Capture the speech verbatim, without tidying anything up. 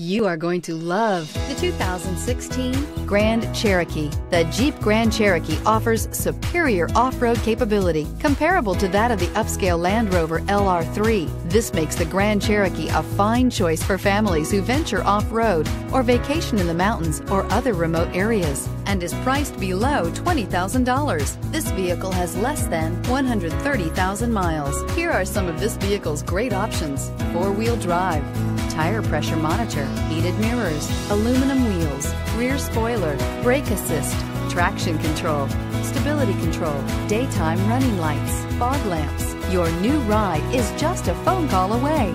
You are going to love the two thousand sixteen Grand Cherokee. The Jeep Grand Cherokee offers superior off-road capability comparable to that of the upscale Land Rover L R three. This makes the Grand Cherokee a fine choice for families who venture off-road or vacation in the mountains or other remote areas, and is priced below twenty thousand dollars. This vehicle has less than one hundred thirty thousand miles. Here are some of this vehicle's great options: four-wheel drive, tire pressure monitor, heated mirrors, aluminum wheels, rear spoiler, brake assist, traction control, stability control, daytime running lights, fog lamps. Your new ride is just a phone call away.